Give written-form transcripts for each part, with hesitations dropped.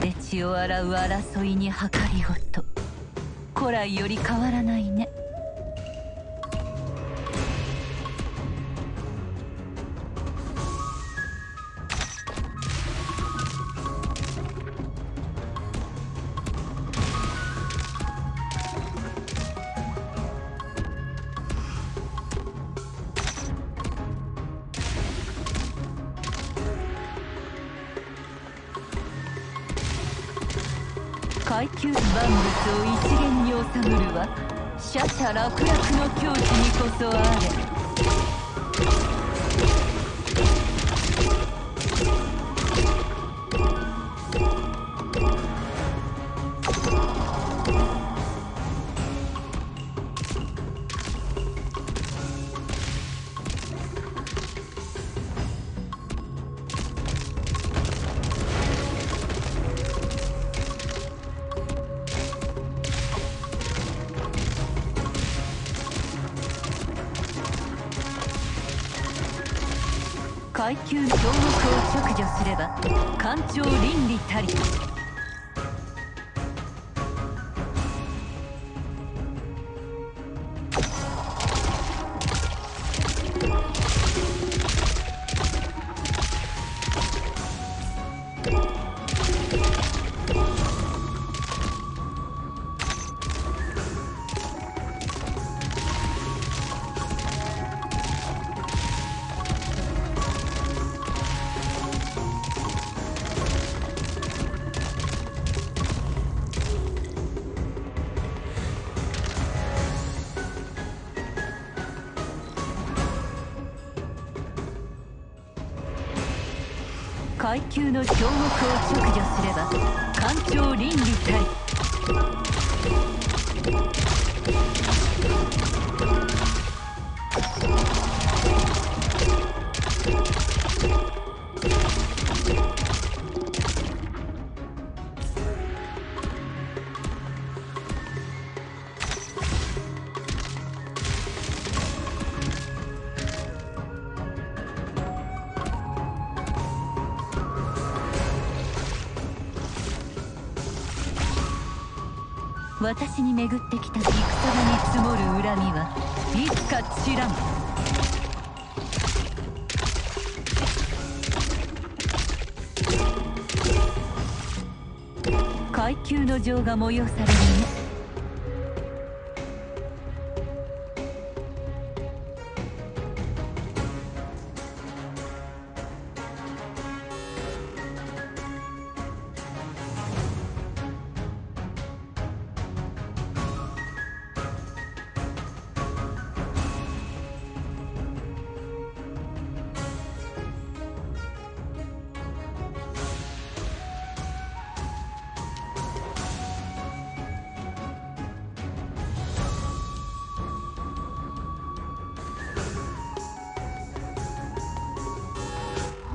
で血を洗う争いに計りごと、古来より変わらないね。階級万物を一元に収めるは奢々楽々の境地にこそあれ。階級強欲を削除すれば官庁倫理たり。階級の強欲を削除すれば官庁倫理たり。私に巡ってきた戦場に積もる恨みはいつか散らん。階級の情が催されるね。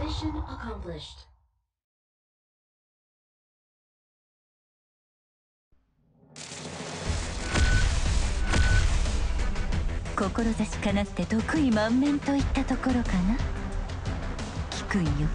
Mission accomplished. Kokorozashiかなって得意満面といったところかな。聞くんよ。